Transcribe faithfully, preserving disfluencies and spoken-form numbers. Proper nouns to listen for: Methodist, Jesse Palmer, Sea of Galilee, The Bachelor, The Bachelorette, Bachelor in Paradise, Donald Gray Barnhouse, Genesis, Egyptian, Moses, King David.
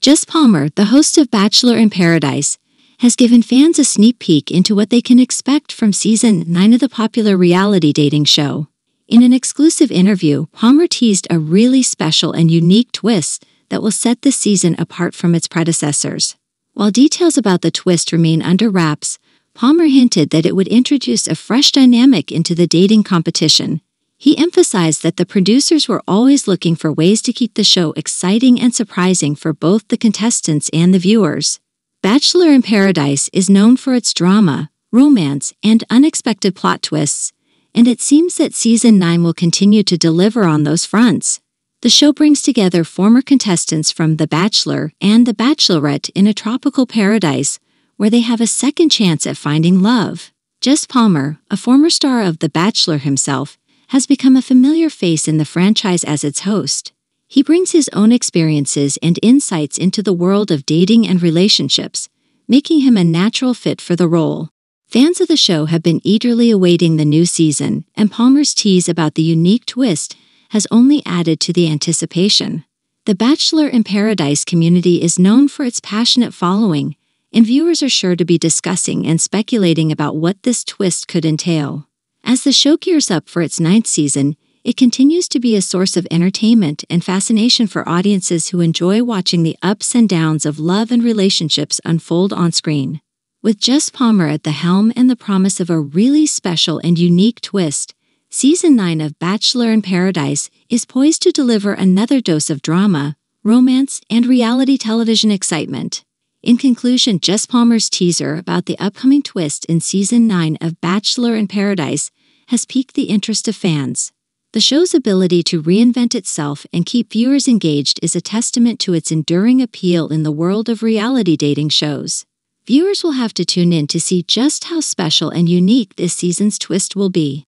Jesse Palmer, the host of Bachelor in Paradise, has given fans a sneak peek into what they can expect from Season nine of the popular reality dating show. In an exclusive interview, Palmer teased a really special and unique twist that will set this season apart from its predecessors. While details about the twist remain under wraps, Palmer hinted that it would introduce a fresh dynamic into the dating competition. He emphasized that the producers were always looking for ways to keep the show exciting and surprising for both the contestants and the viewers. Bachelor in Paradise is known for its drama, romance, and unexpected plot twists, and it seems that Season nine will continue to deliver on those fronts. The show brings together former contestants from The Bachelor and The Bachelorette in a tropical paradise, where they have a second chance at finding love. Jesse Palmer, a former star of The Bachelor himself, has become a familiar face in the franchise as its host. He brings his own experiences and insights into the world of dating and relationships, making him a natural fit for the role. Fans of the show have been eagerly awaiting the new season, and Palmer's tease about the unique twist has only added to the anticipation. The Bachelor in Paradise community is known for its passionate following, and viewers are sure to be discussing and speculating about what this twist could entail. As the show gears up for its ninth season, it continues to be a source of entertainment and fascination for audiences who enjoy watching the ups and downs of love and relationships unfold on screen. With Jesse Palmer at the helm and the promise of a really special and unique twist, Season nine of Bachelor in Paradise is poised to deliver another dose of drama, romance, and reality television excitement. In conclusion, Jesse Palmer's teaser about the upcoming twist in Season nine of Bachelor in Paradise has piqued the interest of fans. The show's ability to reinvent itself and keep viewers engaged is a testament to its enduring appeal in the world of reality dating shows. Viewers will have to tune in to see just how special and unique this season's twist will be.